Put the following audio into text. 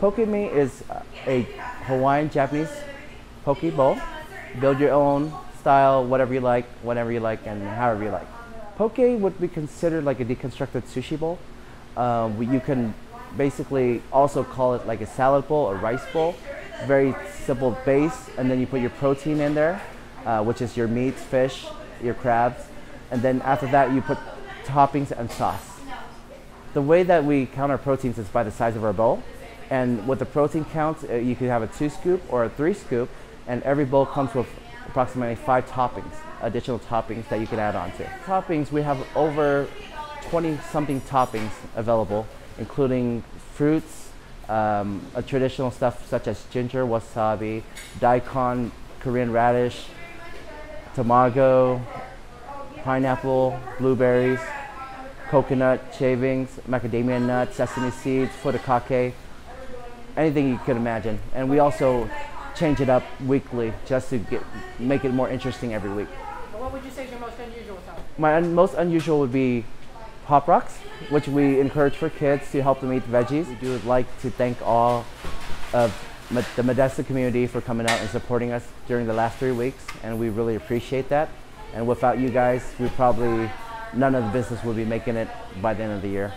Poke Mi is a Hawaiian-Japanese poke bowl. Build your own style, whatever you like, whenever you like, and however you like. Poke would be considered like a deconstructed sushi bowl. You can basically also call it like a salad bowl or rice bowl. Very simple base, and then you put your protein in there, which is your meat, fish, your crabs, and then after that you put toppings and sauce. The way that we count our proteins is by the size of our bowl, and with the protein count, you could have a 2 scoop or a 3 scoop, and every bowl comes with approximately 5 toppings, additional toppings that you can add on to. Toppings, we have over 20-something toppings available, including fruits, traditional stuff such as ginger, wasabi, daikon, Korean radish, tamago, pineapple, blueberries, coconut shavings, macadamia nuts, sesame seeds, furikake, anything you could imagine. And we also change it up weekly just to make it more interesting every week. What would you say is your most unusual topping? My most unusual would be Pop Rocks, which we encourage for kids to help them eat veggies. We do like to thank all of the Modesto community for coming out and supporting us during the last 3 weeks, and we really appreciate that. And without you guys, we probably, none of the business would be making it by the end of the year.